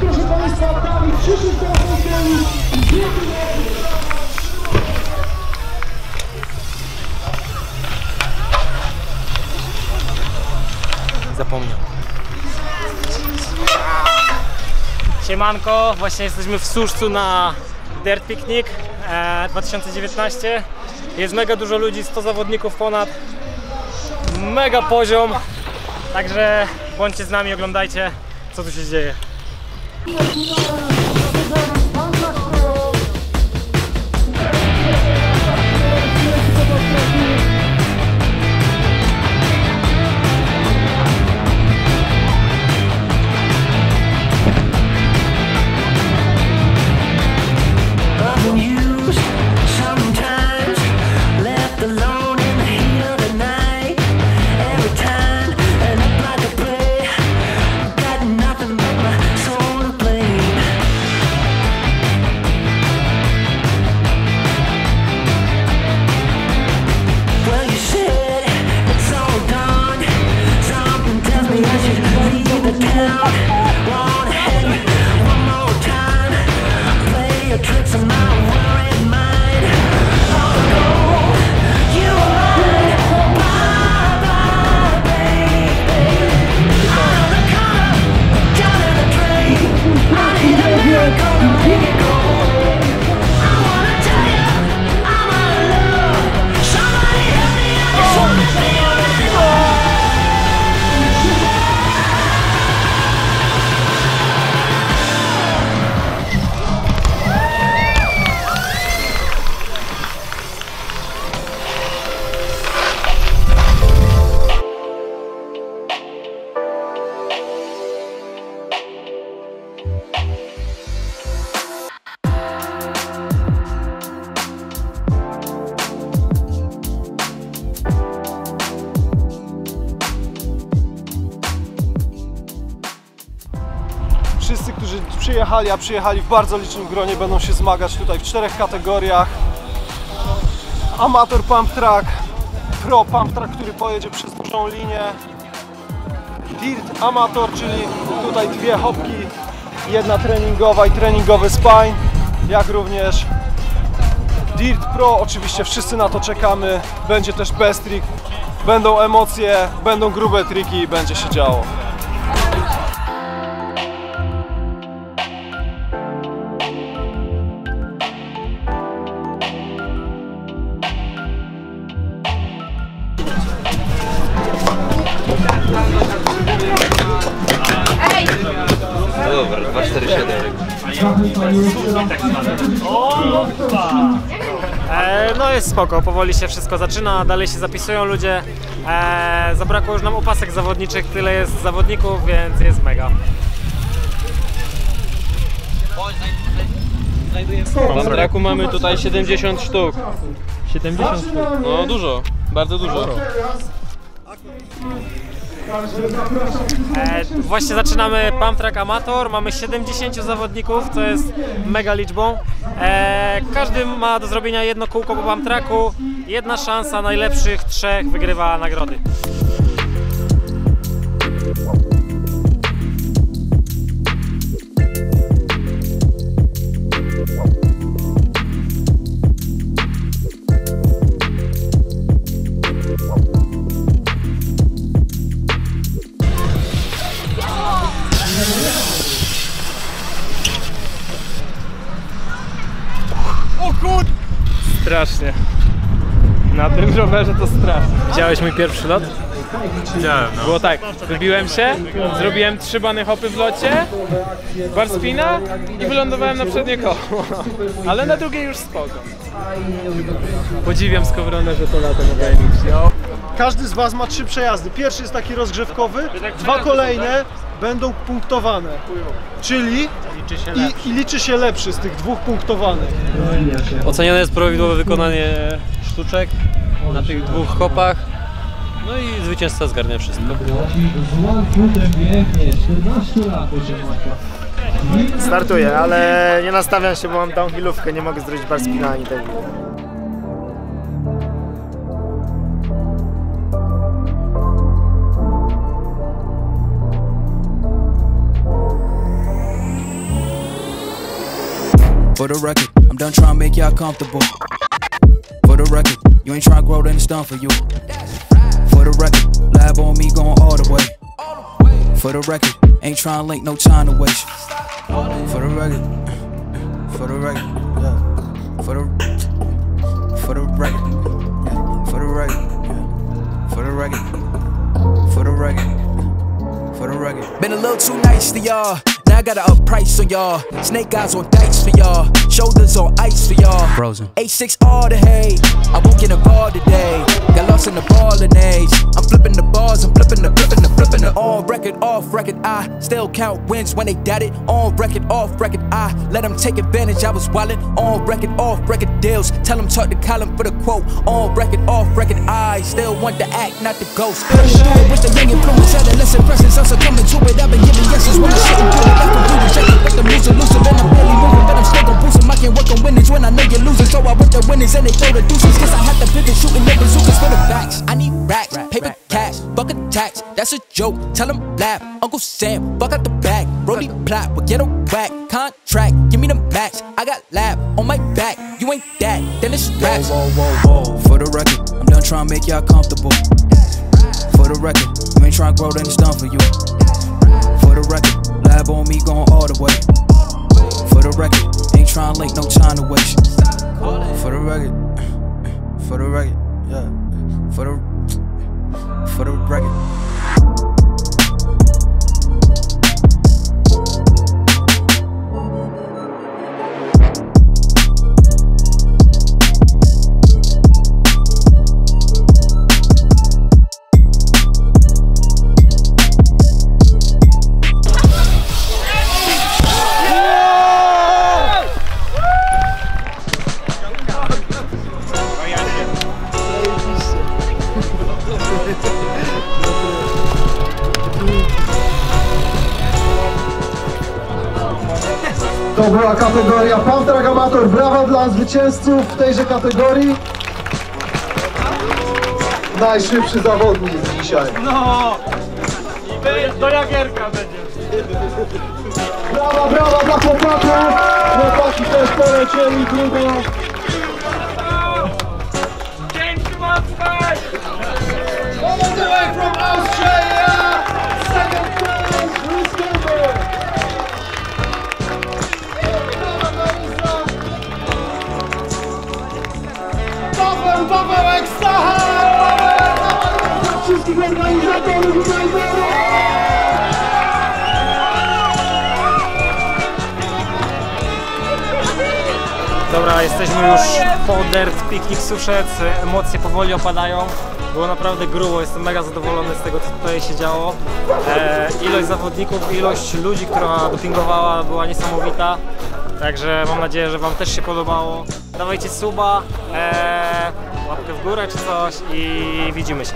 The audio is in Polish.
Proszę Państwa, prawie przyszedł do hotelu. Zapomniał. Siemanko, właśnie jesteśmy w Suszcu na Dirt Picnic 2019. Jest mega dużo ludzi, 100 zawodników ponad. Mega poziom. Także bądźcie z nami, oglądajcie, co tu się dzieje. Wszyscy, którzy przyjechali, a przyjechali w bardzo licznym gronie, będą się zmagać tutaj w 4 kategoriach. Amator PumpTrack, Pro PumpTrack, który pojedzie przez dużą linię. Dirt Amator, czyli tutaj 2 hopki, jedna treningowa i treningowy spine, jak również Dirt Pro, oczywiście wszyscy na to czekamy. Będzie też best trick, będą emocje, będą grube triki i będzie się działo. Dobra, 247. No jest spoko, powoli się wszystko zaczyna, dalej się zapisują ludzie. Zabrakło już nam opasek zawodniczych, tyle jest zawodników, więc jest mega. W traku mamy tutaj 70 sztuk. 70 sztuk? No dużo, bardzo dużo. Właśnie zaczynamy PumpTrack Amator, mamy 70 zawodników, co jest mega liczbą. Każdy ma do zrobienia jedno kółko po PumpTracku, jedna szansa, najlepszych 3 wygrywa nagrody. Strasznie. Na tym rowerze to strasznie. Widziałeś mój pierwszy lot? Widziałem, no. Było tak, wybiłem się, zrobiłem 3 bany hopy w locie, bar spina i wylądowałem na przednie koło. Ale na drugie już spoko. Podziwiam Skowronę, że to latem organicznie. Każdy z Was ma 3 przejazdy. Pierwszy jest taki rozgrzewkowy, 2 kolejne będą punktowane, czyli liczy się lepszy z tych 2 punktowanych. Oceniane jest prawidłowe wykonanie sztuczek na tych 2 hopach. No i zwycięzca zgarnia wszystko. Startuję, ale nie nastawiam się, bo mam downhillówkę, nie mogę zrobić bar spina ani tego. For the record, I'm done trying to make y'all comfortable. For the record, you ain't trying to grow, then it's done for you. For the record, lab on me going all the way. For the record, ain't trying to link, no time to waste. For the record, for the record, yeah. For the record, yeah. For the record, yeah. For the record, for the record, for the record. Been a little too nice to y'all. I got a up price for y'all. Snake eyes on dice for y'all. Shoulders on ice for y'all. Frozen. A6 all the hate. I won't get involved today. Got lost in the ballin' age. I'm flipping the bars. I'm flipping the. On record, off record, I still count wins when they doubt it. On record, off record, I let them take advantage. I was wildin'. On record, off record deals. Tell them talk to Colin for the quote. On record, off record, I still want to act, not the ghost. Still do it with the young influence. Less impressions. I'm succumbing to it. I've been giving yeses when I shouldn't do it. But the moves elusive and I'm barely moving, but I'm still gon' boost 'em. I can't work on winnings when I know you're losing, so I whip the winnings and they throw the deuces. Guess I have to pivot, shooting the bazookas for the facts. I need racks, paper cash, buck attacks. That's a joke, tell 'em laugh. Uncle Sam, buck out the back. Brody plot, but get a whack. Contract, give me the max. I got lab on my back. You ain't that, then it's racks. Whoa, whoa, whoa, whoa. For the record, I'm done trying to make y'all comfortable. For the record, you ain't trying to grow, then it's done for you. For the record. Lab on me going all the way. For the record, ain't trying to link, no time to waste. For the record, yeah. For the record. To była kategoria PumpTrack Amator. Brawa dla zwycięzców w tejże kategorii. Najszybszy zawodnik dzisiaj. No! I do Jagerka będzie. Brawa, brawa dla chłopaków. Chłopaki też polecieli długo. Dzięki matka! All the way from Australia! Second place, wszystkich organizatorów i organizatorów! Dobra, jesteśmy już po Dirt Picnic Suszec, emocje powoli opadają. Było naprawdę grubo, jestem mega zadowolony z tego, co tutaj się działo. Ilość zawodników, ilość ludzi, która dopingowała, była niesamowita. Także mam nadzieję, że wam też się podobało. Dawajcie suba, łapkę w górę czy coś i widzimy się.